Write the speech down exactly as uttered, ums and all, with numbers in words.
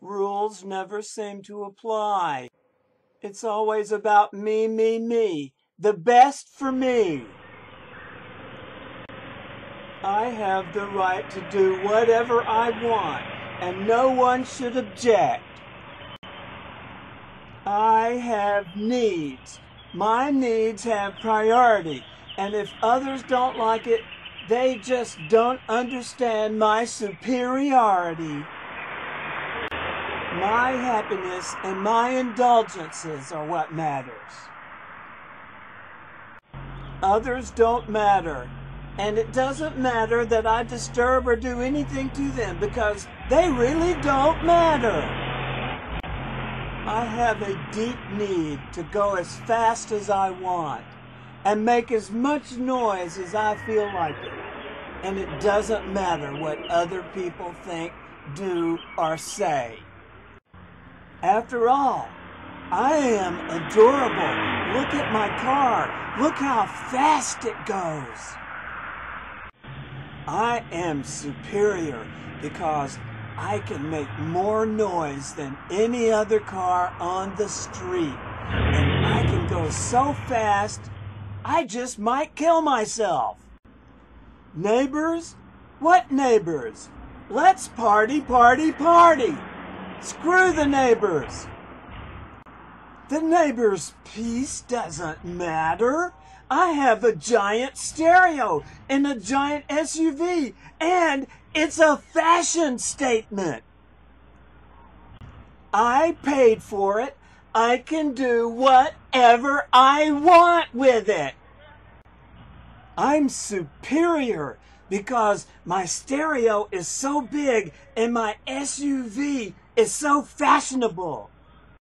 Rules never seem to apply. It's always about me, me, me. The best for me. I have the right to do whatever I want, and no one should object. I have needs. My needs have priority, and if others don't like it, they just don't understand my superiority. My happiness and my indulgences are what matters. Others don't matter, and it doesn't matter that I disturb or do anything to them because they really don't matter. I have a deep need to go as fast as I want and make as much noise as I feel like it, and it doesn't matter what other people think, do, or say. After all, I am adorable. Look at my car. Look how fast it goes. I am superior because I can make more noise than any other car on the street. And I can go so fast, I just might kill myself. Neighbors? What neighbors? Let's party, party, party. Screw the neighbors. The neighbor's piece doesn't matter. I have a giant stereo and a giant S U V, and it's a fashion statement. I paid for it. I can do whatever I want with it. I'm superior because my stereo is so big and my S U V is so fashionable.